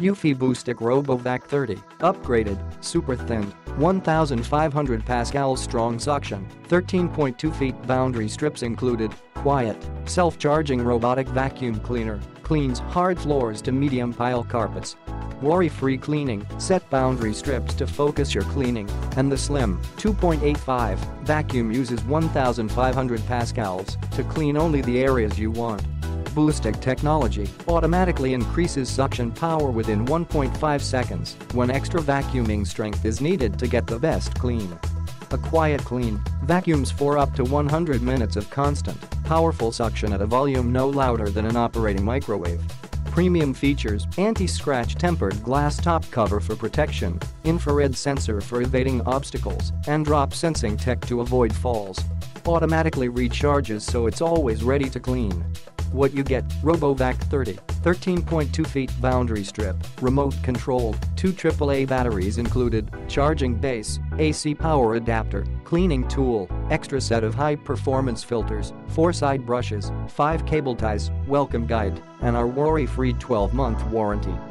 Eufy BoostIQ RoboVac 30, upgraded, super thinned, 1,500 Pascal strong suction, 13.2 feet boundary strips included, quiet, self-charging robotic vacuum cleaner, cleans hard floors to medium pile carpets. Worry-free cleaning, set boundary strips to focus your cleaning, and the slim, 2.85, vacuum uses 1,500 Pascals to clean only the areas you want. BoostIQ technology automatically increases suction power within 1.5 seconds when extra vacuuming strength is needed to get the best clean. A quiet clean vacuums for up to 100 minutes of constant, powerful suction at a volume no louder than an operating microwave. Premium features: anti-scratch tempered glass top cover for protection, infrared sensor for evading obstacles, and drop sensing tech to avoid falls. Automatically recharges so it's always ready to clean. What you get: RoboVac 30, 13.2 feet boundary strip, remote control, 2 AAA batteries included, charging base, AC power adapter, cleaning tool, extra set of high-performance filters, 4 side brushes, 5 cable ties, welcome guide, and our worry-free 12-month warranty.